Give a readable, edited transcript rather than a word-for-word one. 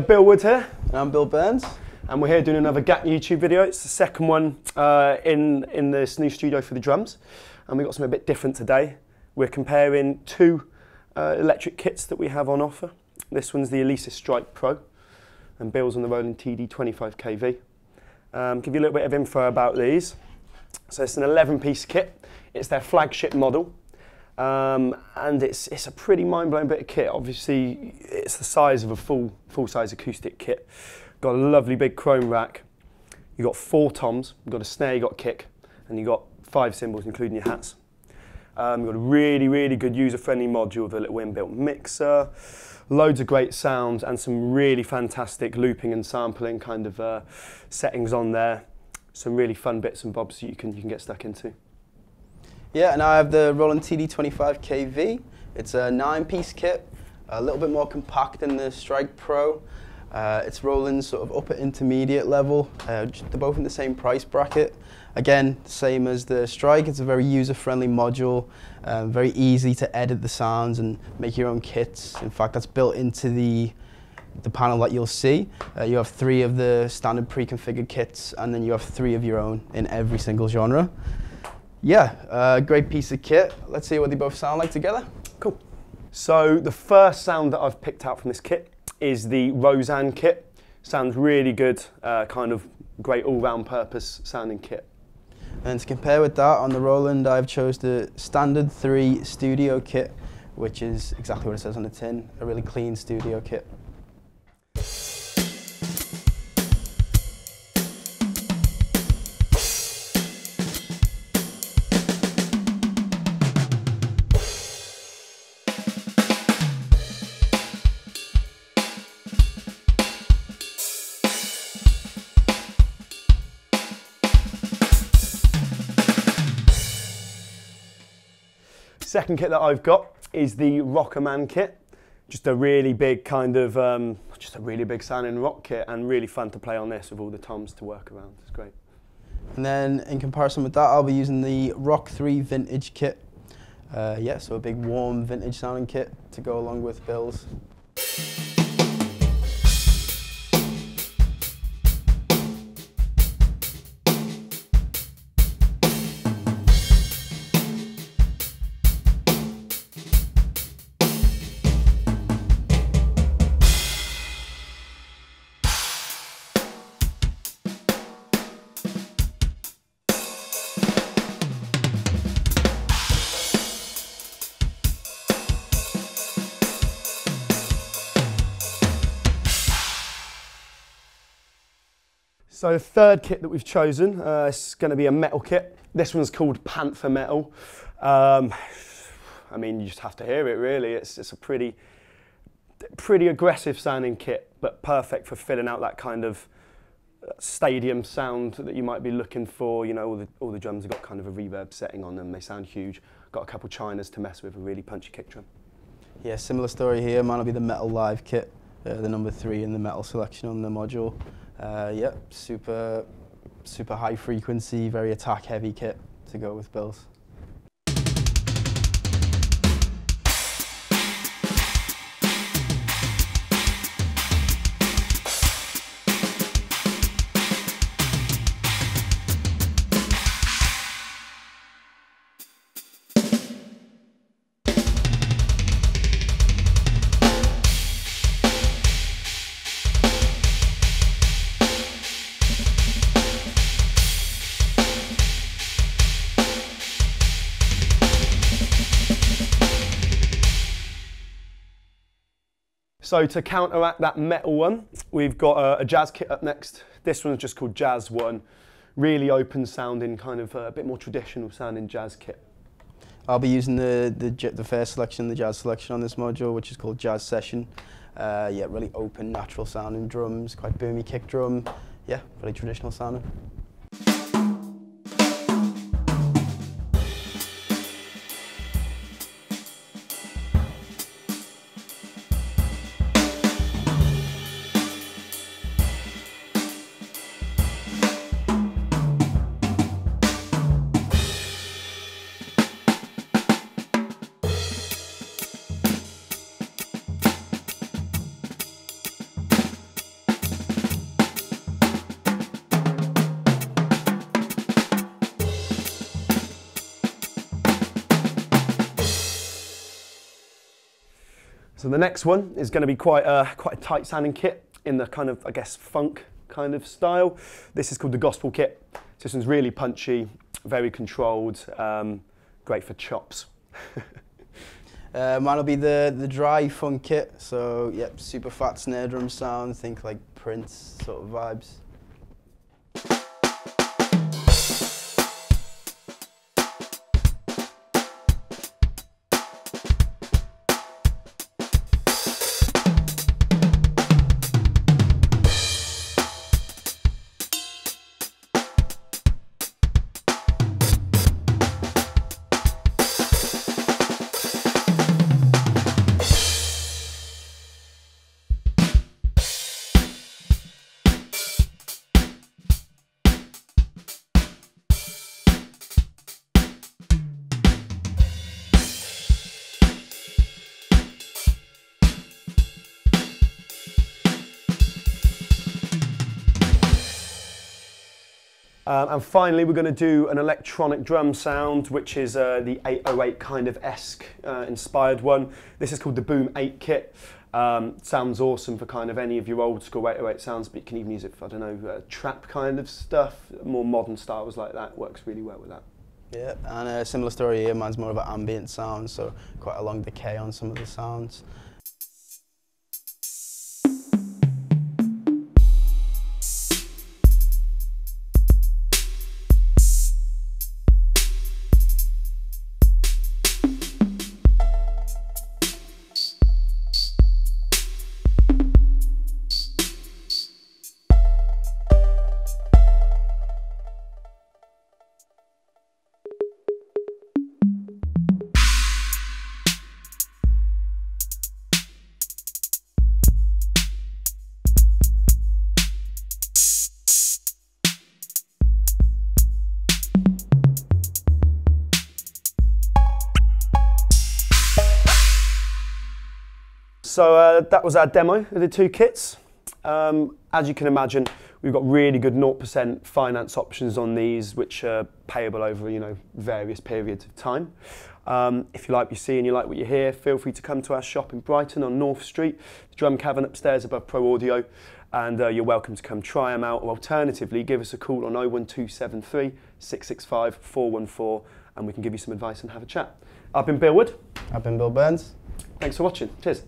Bill Wood here. And I'm Bill Burns. And we're here doing another GAK YouTube video. It's the second one in this new studio for the drums. And we've got something a bit different today. We're comparing two electric kits that we have on offer. This one's the Alesis Strike Pro, and Bill's on the Roland TD-25KV. Give you a little bit of info about these. So it's an 11-piece kit. It's their flagship model. And it's a pretty mind-blowing bit of kit. Obviously, it's the size of a full-size acoustic kit. Got a lovely big chrome rack. You've got four toms, you've got a snare, you've got a kick, and you've got five cymbals, including your hats. You've got a really, really good user-friendly module with a little inbuilt mixer, loads of great sounds, and some really fantastic looping and sampling kind of settings on there. Some really fun bits and bobs that you can get stuck into. Yeah, and I have the Roland TD-25KV. It's a 9-piece kit, a little bit more compact than the Strike Pro. It's Roland's sort of upper intermediate level. They're both in the same price bracket. Again, same as the Strike, it's a very user-friendly module, very easy to edit the sounds and make your own kits. In fact, that's built into the panel that you'll see. You have three of the standard pre-configured kits, and then you have three of your own in every single genre. Yeah, great piece of kit. Let's see what they both sound like together. Cool. So the first sound that I've picked out from this kit is the Roseanne kit. Sounds really good, kind of great all-round purpose sounding kit. And to compare with that, on the Roland, I've chose the Standard 3 Studio kit, which is exactly what it says on the tin, a really clean studio kit. Second kit that I've got is the Rockerman kit. Just a really big kind of, just a really big sounding rock kit, and really fun to play on this with all the toms to work around. It's great. And then in comparison with that, I'll be using the Rock 3 Vintage kit. Yeah, so a big warm vintage sounding kit to go along with Bill's. So the third kit that we've chosen, it's going to be a metal kit. This one's called Panther Metal. I mean, you just have to hear it really. It's a pretty aggressive sounding kit, but perfect for filling out that kind of stadium sound that you might be looking for. You know, all the drums have got kind of a reverb setting on them. They sound huge. Got a couple chinas to mess with, a really punchy kick drum. Yeah, similar story here. Mine will be the Metal Live kit, the number 3 in the metal selection on the module. Yeah, super high frequency, very attack heavy kit to go with Bill's. So to counteract that metal one, we've got a jazz kit up next. This one's just called Jazz 1. Really open sounding, kind of a bit more traditional sounding jazz kit. I'll be using the first selection, the jazz selection on this module, which is called Jazz Session. Yeah, really open, natural sounding drums, quite boomy kick drum. Yeah, really traditional sounding. So the next one is going to be quite a tight sounding kit in the kind of, I guess, funk kind of style. This is called the Gospel Kit. This one's really punchy, very controlled, great for chops. Mine will be the dry funk kit, so yep, super fat snare drum sound, think like Prince sort of vibes. And finally, we're going to do an electronic drum sound, which is the 808 kind of esque inspired one. This is called the Boom 8 Kit. Sounds awesome for kind of any of your old school 808 sounds, but you can even use it for, I don't know, trap kind of stuff, more modern styles like that. Works really well with that. Yeah, and a similar story here. Mine's more of an ambient sound, so quite a long decay on some of the sounds. So that was our demo of the two kits. As you can imagine, we've got really good 0% finance options on these, which are payable over, you know, various periods of time. If you like what you see and you like what you hear, feel free to come to our shop in Brighton on North Street, the Drum Cavern upstairs above Pro Audio, and you're welcome to come try them out. Or alternatively, give us a call on 01273 665 414 and we can give you some advice and have a chat. I've been Bill Wood. I've been Bill Burns. Thanks for watching. Cheers.